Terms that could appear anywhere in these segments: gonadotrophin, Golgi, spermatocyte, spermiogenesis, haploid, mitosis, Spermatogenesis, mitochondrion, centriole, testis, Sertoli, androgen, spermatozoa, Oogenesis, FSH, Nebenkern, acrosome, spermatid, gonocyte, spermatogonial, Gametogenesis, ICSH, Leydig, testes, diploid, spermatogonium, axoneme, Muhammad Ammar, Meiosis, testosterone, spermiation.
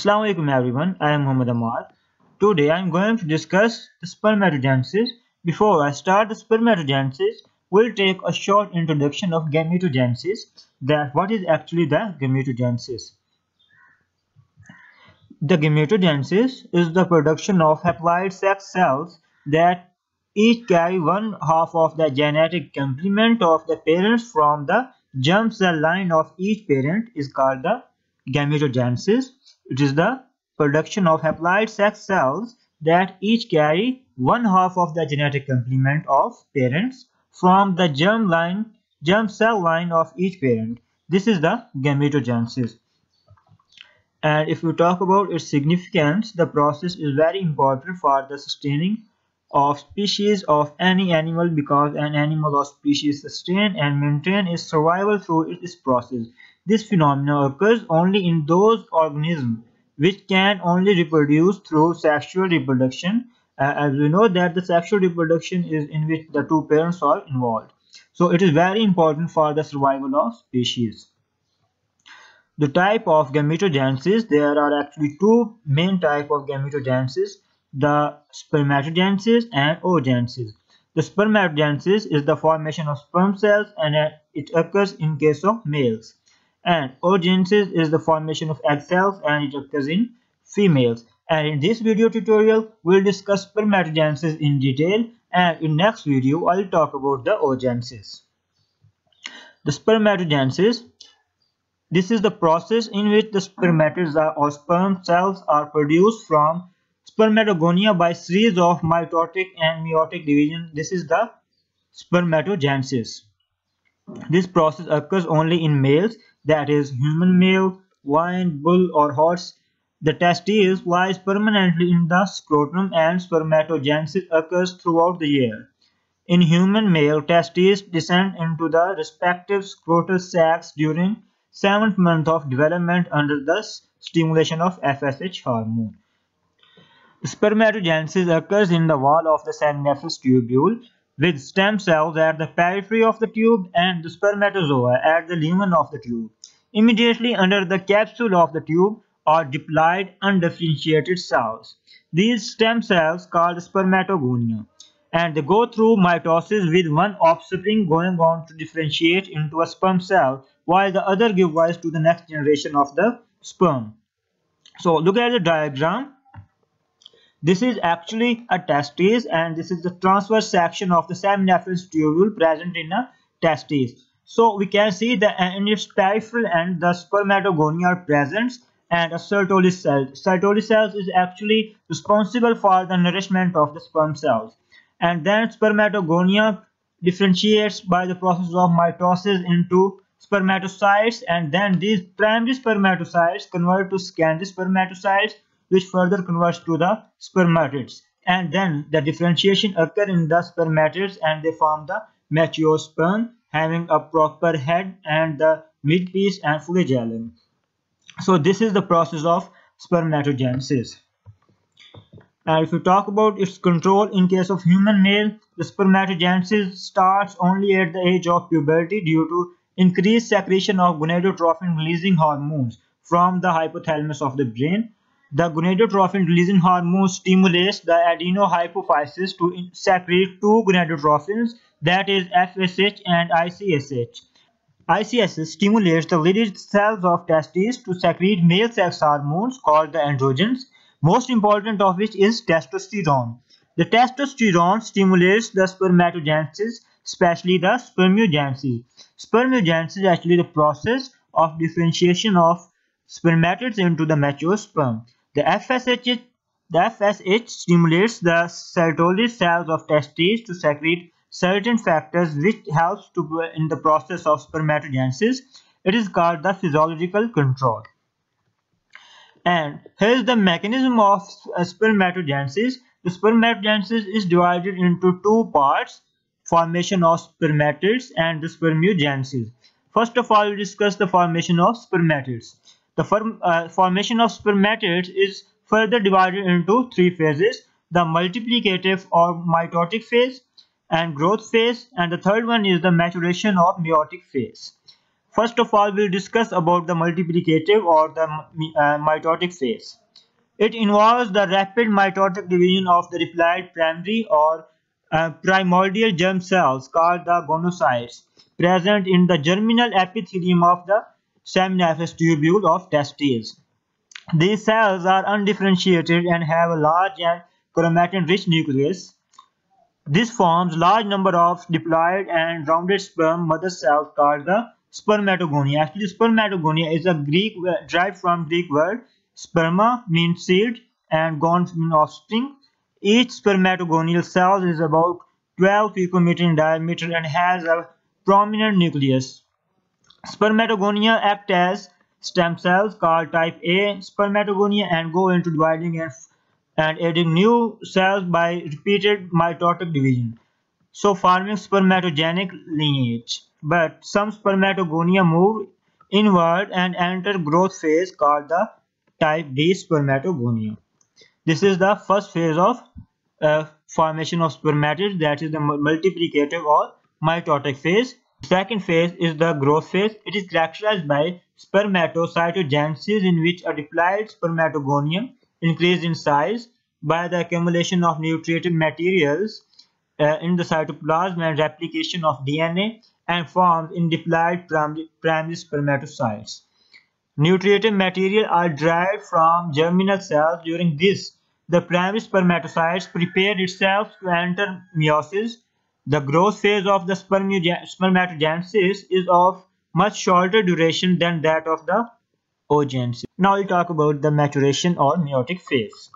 Assalamu alaikum everyone, I am Muhammad Ammar. Today I am going to discuss spermatogenesis. Before I start the spermatogenesis, we'll take a short introduction of gametogenesis, that what is actually the gametogenesis. The gametogenesis is the production of haploid sex cells that each carry one half of the genetic complement of the parents from the germ cell line of each parent is called the gametogenesis. It is the production of haploid sex cells that each carry one half of the genetic complement of parents from the germ cell line of each parent. This is the gametogenesis. And if we talk about its significance, the process is very important for the sustaining of species of any animal, because an animal or species sustain and maintain its survival through this process. This phenomenon occurs only in those organisms which can only reproduce through sexual reproduction. As we know that the sexual reproduction is in which the two parents are involved. So it is very important for the survival of species. The type of gametogenesis, there are actually two main types of gametogenesis, the spermatogenesis and oogenesis. The spermatogenesis is the formation of sperm cells and it occurs in case of males. And oogenesis is the formation of egg cells and it occurs in females. And in this video tutorial, we'll discuss spermatogenesis in detail, and in next video, I'll talk about the oogenesis. The spermatogenesis, this is the process in which the spermatids or sperm cells are produced from spermatogonia by series of mitotic and meiotic division. This is the spermatogenesis. This process occurs only in males, that is human male, wine, bull or horse. The testes lies permanently in the scrotum and spermatogenesis occurs throughout the year. In human male, testes descend into the respective scrotal sacs during 7th month of development under the stimulation of FSH hormone. Spermatogenesis occurs in the wall of the seminiferous tubule, with stem cells at the periphery of the tube and the spermatozoa at the lumen of the tube. Immediately under the capsule of the tube are diploid undifferentiated cells. These stem cells called spermatogonia, and they go through mitosis with one offspring going on to differentiate into a sperm cell while the other give rise to the next generation of the sperm. So look at the diagram. This is actually a testis, and this is the transverse section of the seminiferous tubule present in a testis. So we can see that in its peripheral and the spermatogonia are present, and a Sertoli cell. Sertoli cells is actually responsible for the nourishment of the sperm cells. And then spermatogonia differentiates by the process of mitosis into spermatocytes, and then these primary spermatocytes convert to secondary spermatocytes, which further converts to the spermatids, and then the differentiation occurs in the spermatids and they form the mature sperm having a proper head and the midpiece and flagellum. So this is the process of spermatogenesis. And if you talk about its control in case of human male, the spermatogenesis starts only at the age of puberty due to increased secretion of gonadotrophin releasing hormones from the hypothalamus of the brain. The gonadotrophin releasing hormone stimulates the adenohypophysis to secrete two gonadotrophins, that is FSH and ICSH. ICSH stimulates the Leydig cells of testes to secrete male sex hormones called the androgens, most important of which is testosterone. The testosterone stimulates the spermatogenesis, especially the spermiogenesis. Spermiogenesis is actually the process of differentiation of spermatids into the mature sperm. The FSH stimulates the Sertoli cells of testes to secrete certain factors which helps in the process of spermatogenesis. It is called the physiological control. And here is the mechanism of spermatogenesis. The spermatogenesis is divided into two parts, formation of spermatids and the spermiogenesis. First of all, we discuss the formation of spermatids. The formation of spermatids is further divided into three phases: the multiplicative or mitotic phase, and growth phase, and the third one is the maturation or meiotic phase. First of all, we'll discuss about the multiplicative or the mitotic phase. It involves the rapid mitotic division of the replied primary or primordial germ cells called the gonocytes present in the germinal epithelium of the seminiferous tubule of testes. These cells are undifferentiated and have a large and chromatin-rich nucleus. This forms large number of diploid and rounded sperm mother cells called the spermatogonia. Actually, spermatogonia is a Greek derived from Greek word sperma means seed and gon means offspring. Each spermatogonial cell is about 12 picometers in diameter and has a prominent nucleus. Spermatogonia act as stem cells called type A spermatogonia and go into dividing and adding new cells by repeated mitotic division, so forming spermatogenic lineage. But some spermatogonia move inward and enter growth phase called the type D spermatogonia. This is the first phase of formation of spermatids, that is the multiplicative or mitotic phase. Second phase is the growth phase. It is characterized by spermatocytogenesis, in which a diploid spermatogonium increases in size by the accumulation of nutritive materials in the cytoplasm and replication of DNA and forms in diploid primary spermatocytes. Nutritive material are derived from germinal cells. During this, the primary spermatocytes prepare itself to enter meiosis. The growth phase of the spermatogenesis is of much shorter duration than that of the oogenesis. Now we'll talk about the maturation or meiotic phase.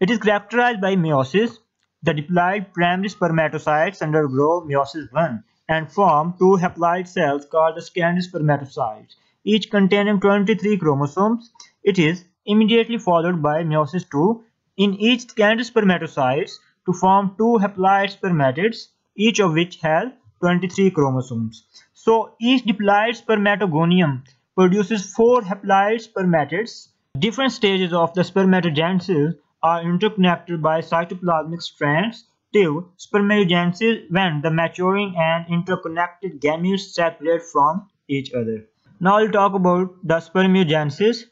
It is characterized by meiosis. The diploid primary spermatocytes undergo meiosis 1 and form two haploid cells called the secondary spermatocytes, each containing 23 chromosomes. It is immediately followed by meiosis 2 in each secondary spermatocytes to form two haploid spermatids, each of which has 23 chromosomes. So each diploid spermatogonium produces four haploid spermatids. Different stages of the spermatogenesis are interconnected by cytoplasmic strands till spermiogenesis, when the maturing and interconnected gametes separate from each other. Now we'll talk about the spermiogenesis,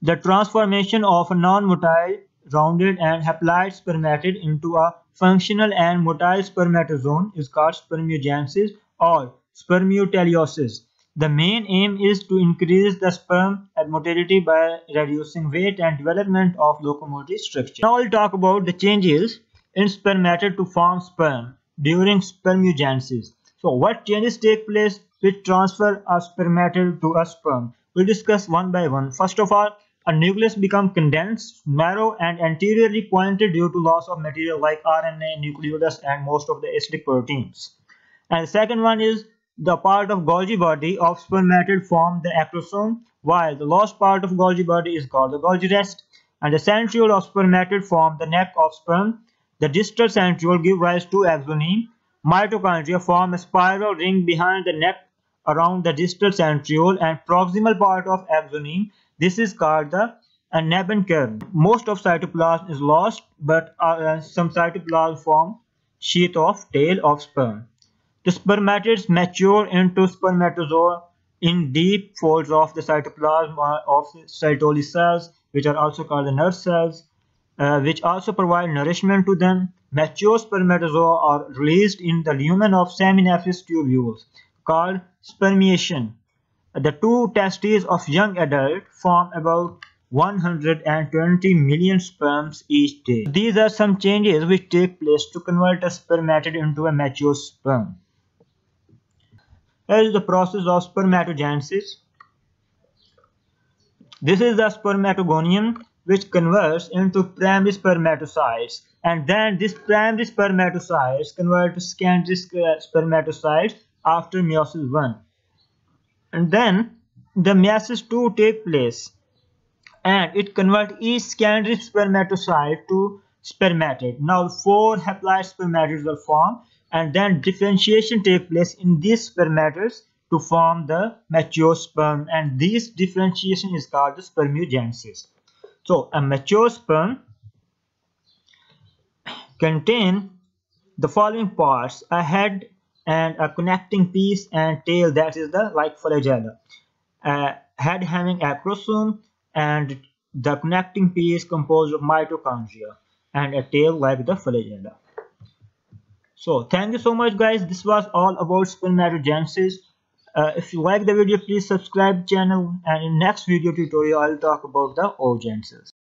the transformation of a non-motile rounded and haploid spermatid into a functional and motile spermatozoon is called spermiogenesis or spermioteliosis. The main aim is to increase the sperm motility by reducing weight and development of locomotive structure. Now we'll talk about the changes in spermatid to form sperm during spermiogenesis. So what changes take place which transfer a spermatid to a sperm? We'll discuss one by one. First of all, a nucleus becomes condensed, narrow, and anteriorly pointed due to loss of material like RNA, nucleolus, and most of the acidic proteins. And the second one is the part of Golgi body of spermatid form the acrosome, while the lost part of Golgi body is called the Golgi rest. And the centriole of spermatid form the neck of sperm. The distal centriole gives rise to axoneme. Mitochondria form a spiral ring behind the neck around the distal centriole and proximal part of axoneme. This is called the Nebenkern. Most of cytoplasm is lost, but some cytoplasm form sheath of tail of sperm. The spermatids mature into spermatozoa in deep folds of the cytoplasm of Sertoli cells, which are also called the nerve cells, which also provide nourishment to them. Mature spermatozoa are released in the lumen of seminiferous tubules called spermiation. The two testes of young adult form about 120 million sperms each day. These are some changes which take place to convert a spermatid into a mature sperm. Here is the process of spermatogenesis. This is the spermatogonium which converts into primary spermatocytes, and then this primary spermatocytes convert to secondary spermatocytes after meiosis 1. And then the meiosis 2 take place and it converts each secondary spermatocyte to spermatid. Now four haploid spermatids will form, and then differentiation take place in these spermatids to form the mature sperm, and this differentiation is called the spermiogenesis. So a mature sperm contains the following parts: a head, and a connecting piece and tail, that is the like flagella. Head having acrosome and the connecting piece composed of mitochondria and a tail like the flagella. So thank you so much guys, this was all about spermatogenesis. If you like the video, please subscribe channel, and in next video tutorial I'll talk about the oogenesis.